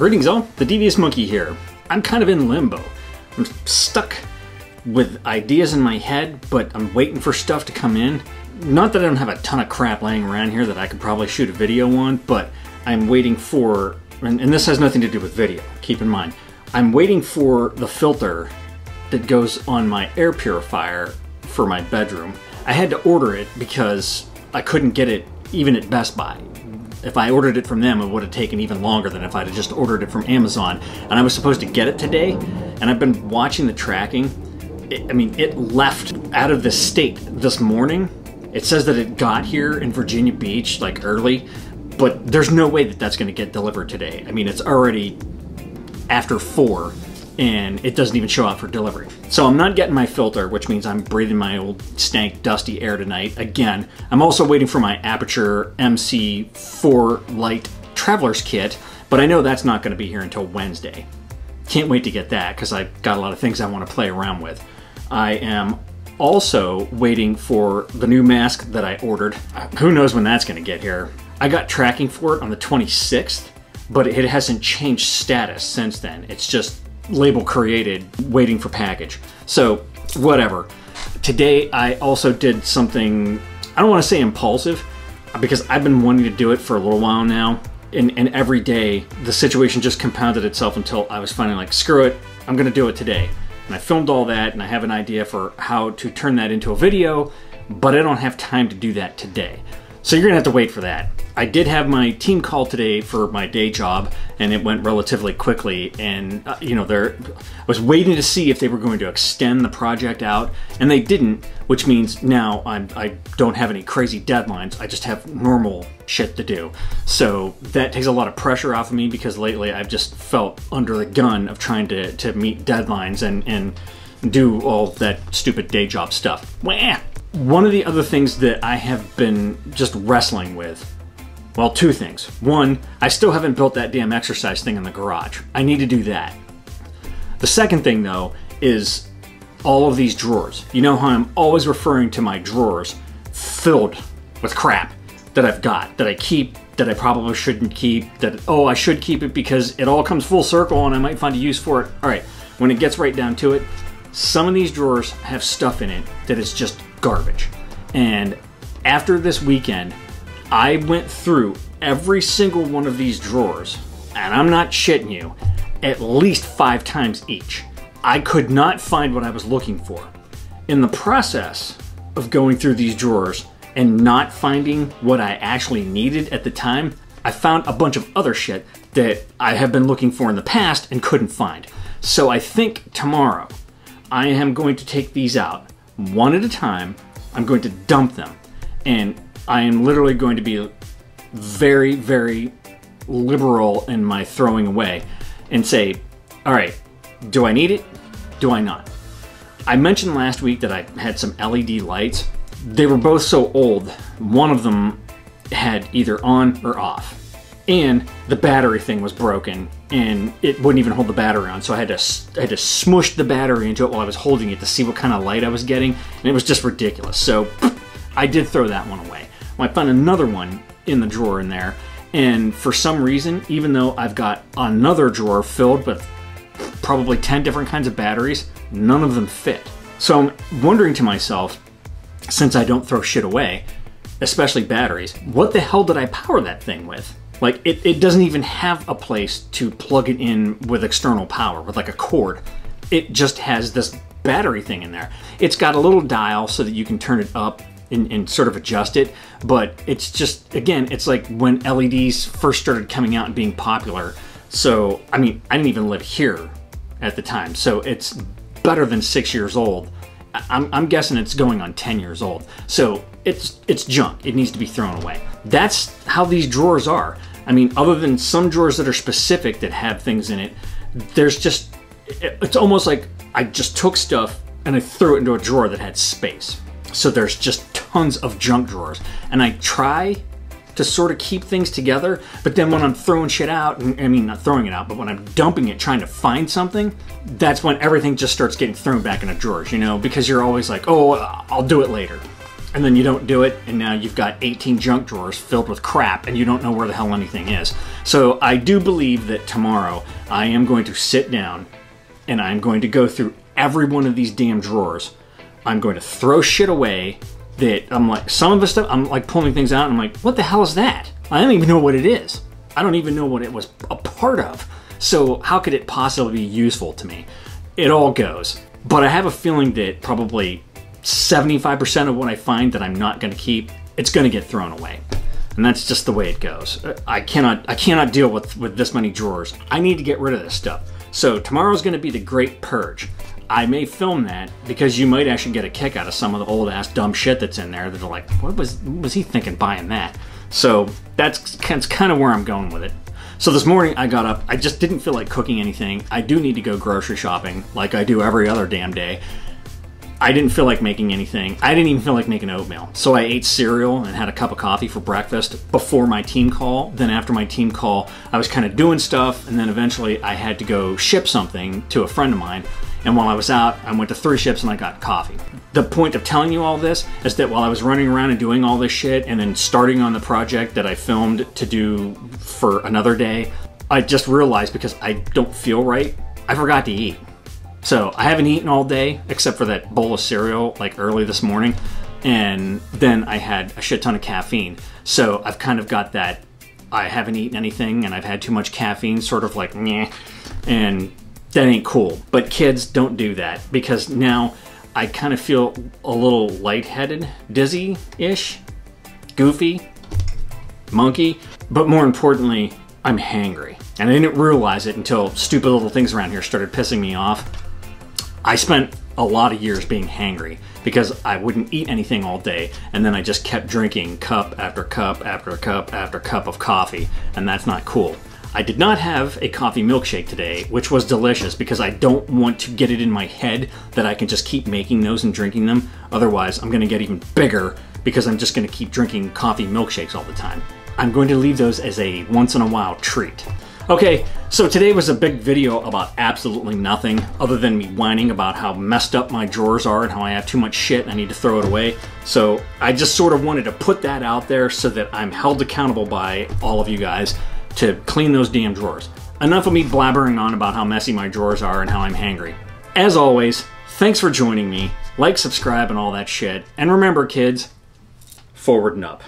Greetings all, the DVS Monkey here. I'm kind of in limbo. I'm stuck with ideas in my head, but I'm waiting for stuff to come in. Not that I don't have a ton of crap laying around here that I could probably shoot a video on, but I'm waiting for, and this has nothing to do with video, keep in mind, I'm waiting for the filter that goes on my air purifier for my bedroom. I had to order it because I couldn't get it even at Best Buy. If I ordered it from them, it would have taken even longer than if I'd have just ordered it from Amazon. And I was supposed to get it today, and I've been watching the tracking. It left out of the state this morning. It says that it got here in Virginia Beach, like early, but there's no way that that's gonna get delivered today. I mean, it's already after 4 and it doesn't even show up for delivery. So I'm not getting my filter, which means I'm breathing my old stank, dusty air tonight. Again, I'm also waiting for my Aputure MC4 light traveler's kit, but I know that's not gonna be here until Wednesday. Can't wait to get that because I've got a lot of things I wanna play around with. I am also waiting for the new mask that I ordered. Who knows when that's gonna get here. I got tracking for it on the 26th, but it hasn't changed status since then. It's just label created, waiting for package. So whatever. Today I also did something, I don't wanna say impulsive, because I've been wanting to do it for a little while now. And every day, the situation just compounded itself until I was finally like, screw it, I'm gonna do it today. And I filmed all that, and I have an idea for how to turn that into a video, but I don't have time to do that today. So you're gonna have to wait for that. I did have my team call today for my day job, and it went relatively quickly, and I was waiting to see if they were going to extend the project out, and they didn't, which means now I don't have any crazy deadlines. I just have normal shit to do. So that takes a lot of pressure off of me, because lately I've just felt under the gun of trying to meet deadlines and do all that stupid day job stuff. Wah! One of the other things that I have been just wrestling with, well, two things. One, I still haven't built that damn exercise thing in the garage. I need to do that. The second thing, though, is all of these drawers. You know how I'm always referring to my drawers filled with crap that I've got, that I keep, that I probably shouldn't keep, that, oh, I should keep it because it all comes full circle and I might find a use for it. All right, when it gets right down to it, some of these drawers have stuff in it that is just garbage. And after this weekend, I went through every single one of these drawers, and I'm not shitting you, at least 5 times each. I could not find what I was looking for. In the process of going through these drawers and not finding what I actually needed at the time, I found a bunch of other shit that I have been looking for in the past and couldn't find. So I think tomorrow, I am going to take these out one at a time. I'm going to dump them, and I am literally going to be very, very liberal in my throwing away and say, all right, do I need it? Do I not? I mentioned last week that I had some LED lights. They were both so old, one of them had either on or off, and the battery thing was broken, and it wouldn't even hold the battery on, so I had to smush the battery into it while I was holding it to see what kind of light I was getting, and it was just ridiculous. So I did throw that one away. Well, I found another one in the drawer in there, and for some reason, even though I've got another drawer filled with probably 10 different kinds of batteries, none of them fit. So I'm wondering to myself, since I don't throw shit away, especially batteries, what the hell did I power that thing with? Like, it doesn't even have a place to plug it in with external power, with like a cord. It just has this battery thing in there. It's got a little dial so that you can turn it up and sort of adjust it, but it's just, again, it's like when LEDs first started coming out and being popular. So, I mean, I didn't even live here at the time, so it's better than 6 years old. I'm guessing it's going on 10 years old. So it's junk, it needs to be thrown away. That's how these drawers are. I mean, other than some drawers that are specific that have things in it, there's just, it's almost like I just took stuff and I threw it into a drawer that had space. So there's just tons of junk drawers. And I try to sort of keep things together, but then when I'm throwing shit out, I mean, not throwing it out, but when I'm dumping it, trying to find something, that's when everything just starts getting thrown back into drawers, you know, because you're always like, oh, I'll do it later. And then you don't do it, and now you've got 18 junk drawers filled with crap, and you don't know where the hell anything is. So I do believe that tomorrow I am going to sit down and I'm going to go through every one of these damn drawers. I'm going to throw shit away that I'm like, some of the stuff, I'm like pulling things out and I'm like, what the hell is that? I don't even know what it is. I don't even know what it was a part of. So how could it possibly be useful to me? It all goes. But I have a feeling that probably 75% of what I find that I'm not going to keep, it's going to get thrown away. And that's just the way it goes. I cannot deal with this many drawers. I need to get rid of this stuff. So tomorrow's going to be the Great Purge. I may film that because you might actually get a kick out of some of the old ass dumb shit that's in there that are like, what was he thinking buying that? So that's kind of where I'm going with it. So this morning I got up, I just didn't feel like cooking anything. I do need to go grocery shopping like I do every other damn day. I didn't feel like making anything. I didn't even feel like making oatmeal. So I ate cereal and had a cup of coffee for breakfast before my team call. Then after my team call, I was kind of doing stuff. And then eventually I had to go ship something to a friend of mine. And while I was out, I went to Three Ships and I got coffee. The point of telling you all this is that while I was running around and doing all this shit and then starting on the project that I filmed to do for another day, I just realized because I don't feel right, I forgot to eat. So I haven't eaten all day except for that bowl of cereal like early this morning, and then I had a shit ton of caffeine. So I've kind of got that I haven't eaten anything and I've had too much caffeine sort of like meh, and that ain't cool. But kids, don't do that, because now I kind of feel a little lightheaded, dizzy-ish, goofy, monkey, but more importantly, I'm hangry. And I didn't realize it until stupid little things around here started pissing me off. I spent a lot of years being hangry because I wouldn't eat anything all day, and then I just kept drinking cup after cup after cup after cup of coffee, and that's not cool. I did not have a coffee milkshake today, which was delicious because I don't want to get it in my head that I can just keep making those and drinking them. Otherwise, I'm gonna get even bigger because I'm just gonna keep drinking coffee milkshakes all the time. I'm going to leave those as a once in a while treat. Okay, so today was a big video about absolutely nothing other than me whining about how messed up my drawers are and how I have too much shit and I need to throw it away. So I just sort of wanted to put that out there so that I'm held accountable by all of you guys to clean those damn drawers. Enough of me blabbering on about how messy my drawers are and how I'm hangry. As always, thanks for joining me. Like, subscribe, and all that shit. And remember, kids, forward and up.